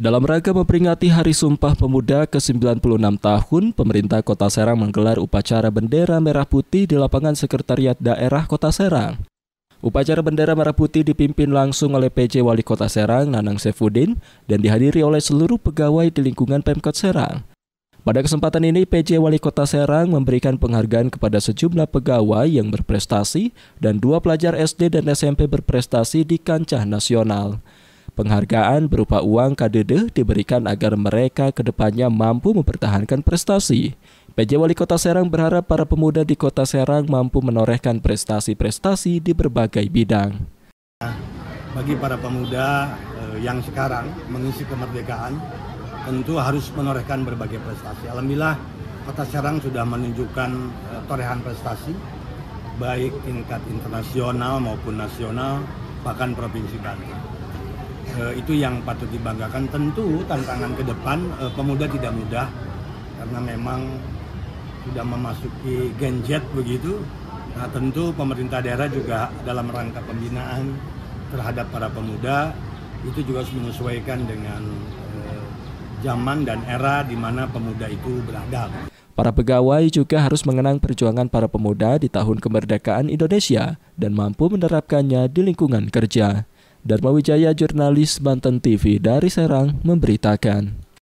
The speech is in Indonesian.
Dalam rangka memperingati Hari Sumpah Pemuda ke-96 tahun, pemerintah Kota Serang menggelar upacara bendera merah putih di lapangan Sekretariat Daerah Kota Serang. Upacara bendera merah putih dipimpin langsung oleh PJ Wali Kota Serang, Nanang Saefudin, dan dihadiri oleh seluruh pegawai di lingkungan Pemkot Serang. Pada kesempatan ini, PJ Wali Kota Serang memberikan penghargaan kepada sejumlah pegawai yang berprestasi dan 2 pelajar SD dan SMP berprestasi di kancah nasional. Penghargaan berupa uang KDD diberikan agar mereka kedepannya mampu mempertahankan prestasi. PJ Wali Kota Serang berharap para pemuda di Kota Serang mampu menorehkan prestasi-prestasi di berbagai bidang. Bagi para pemuda yang sekarang mengisi kemerdekaan, tentu harus menorehkan berbagai prestasi. Alhamdulillah, Kota Serang sudah menunjukkan torehan prestasi, baik tingkat internasional maupun nasional, bahkan Provinsi Banten. Itu yang patut dibanggakan. Tentu tantangan ke depan pemuda tidak mudah, karena memang sudah memasuki Gen Z begitu. Nah, tentu pemerintah daerah juga dalam rangka pembinaan terhadap para pemuda itu juga harus menyesuaikan dengan zaman dan era di mana pemuda itu berada. Para pegawai juga harus mengenang perjuangan para pemuda di tahun kemerdekaan Indonesia dan mampu menerapkannya di lingkungan kerja. Darmawijaya, jurnalis Banten TV dari Serang, memberitakan.